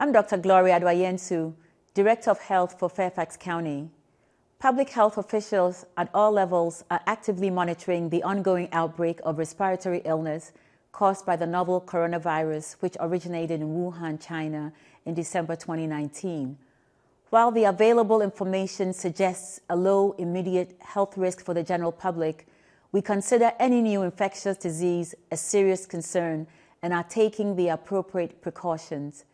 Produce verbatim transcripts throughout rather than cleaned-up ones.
I'm Doctor Gloria Addo-Ayensu, Director of Health for Fairfax County. Public health officials at all levels are actively monitoring the ongoing outbreak of respiratory illness caused by the novel coronavirus, which originated in Wuhan, China, in December twenty nineteen. While the available information suggests a low immediate health risk for the general public, we consider any new infectious disease a serious concern and are taking the appropriate precautions.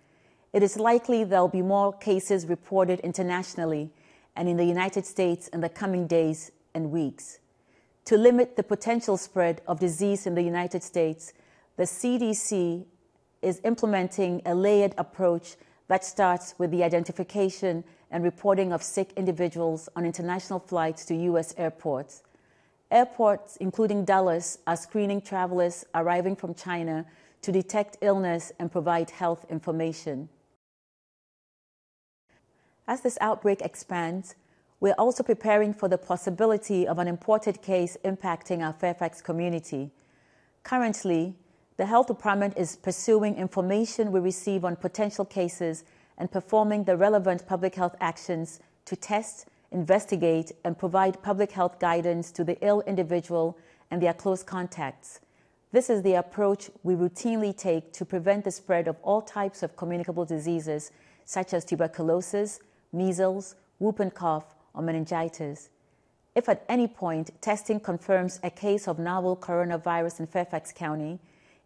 It is likely there will be more cases reported internationally and in the United States in the coming days and weeks. To limit the potential spread of disease in the United States, the C D C is implementing a layered approach that starts with the identification and reporting of sick individuals on international flights to U S airports. Airports, including Dallas, are screening travelers arriving from China to detect illness and provide health information. As this outbreak expands, we're also preparing for the possibility of an imported case impacting our Fairfax community. Currently, the Health Department is pursuing information we receive on potential cases and performing the relevant public health actions to test, investigate, and provide public health guidance to the ill individual and their close contacts. This is the approach we routinely take to prevent the spread of all types of communicable diseases, such as tuberculosis, measles, whooping cough, or meningitis. If at any point testing confirms a case of novel coronavirus in Fairfax County,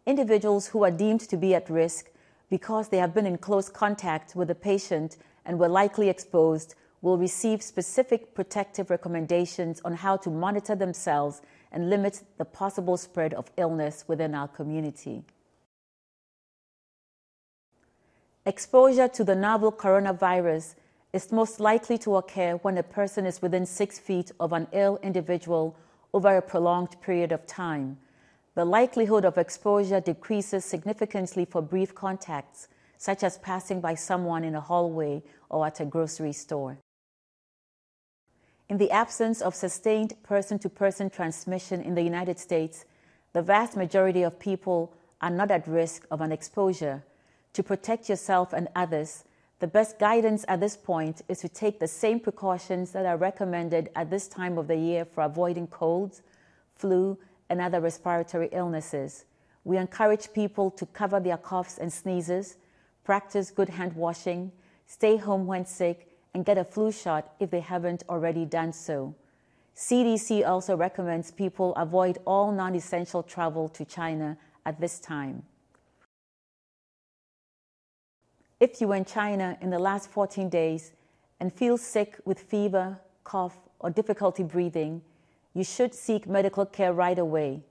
individuals who are deemed to be at risk because they have been in close contact with the patient and were likely exposed will receive specific protective recommendations on how to monitor themselves and limit the possible spread of illness within our community. Exposure to the novel coronavirus is most likely to occur when a person is within six feet of an ill individual over a prolonged period of time. The likelihood of exposure decreases significantly for brief contacts, such as passing by someone in a hallway or at a grocery store. In the absence of sustained person-to-person transmission in the United States, the vast majority of people are not at risk of an exposure. To protect yourself and others, the best guidance at this point is to take the same precautions that are recommended at this time of the year for avoiding colds, flu, and other respiratory illnesses. We encourage people to cover their coughs and sneezes, practice good hand washing, stay home when sick, and get a flu shot if they haven't already done so. C D C also recommends people avoid all non-essential travel to China at this time. If you were in China in the last fourteen days and feel sick with fever, cough, or difficulty breathing, you should seek medical care right away.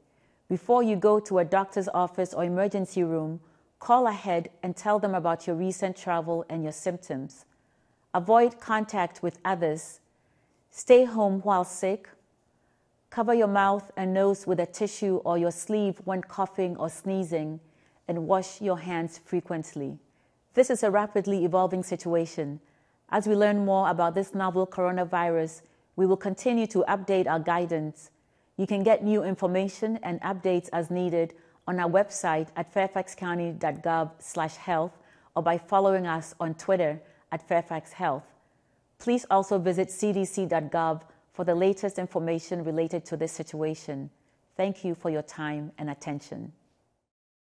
Before you go to a doctor's office or emergency room, call ahead and tell them about your recent travel and your symptoms. Avoid contact with others. Stay home while sick. Cover your mouth and nose with a tissue or your sleeve when coughing or sneezing, and wash your hands frequently. This is a rapidly evolving situation. As we learn more about this novel coronavirus, we will continue to update our guidance. You can get new information and updates as needed on our website at fairfax county dot gov slash health or by following us on Twitter at Fairfax Health. Please also visit c d c dot gov for the latest information related to this situation. Thank you for your time and attention.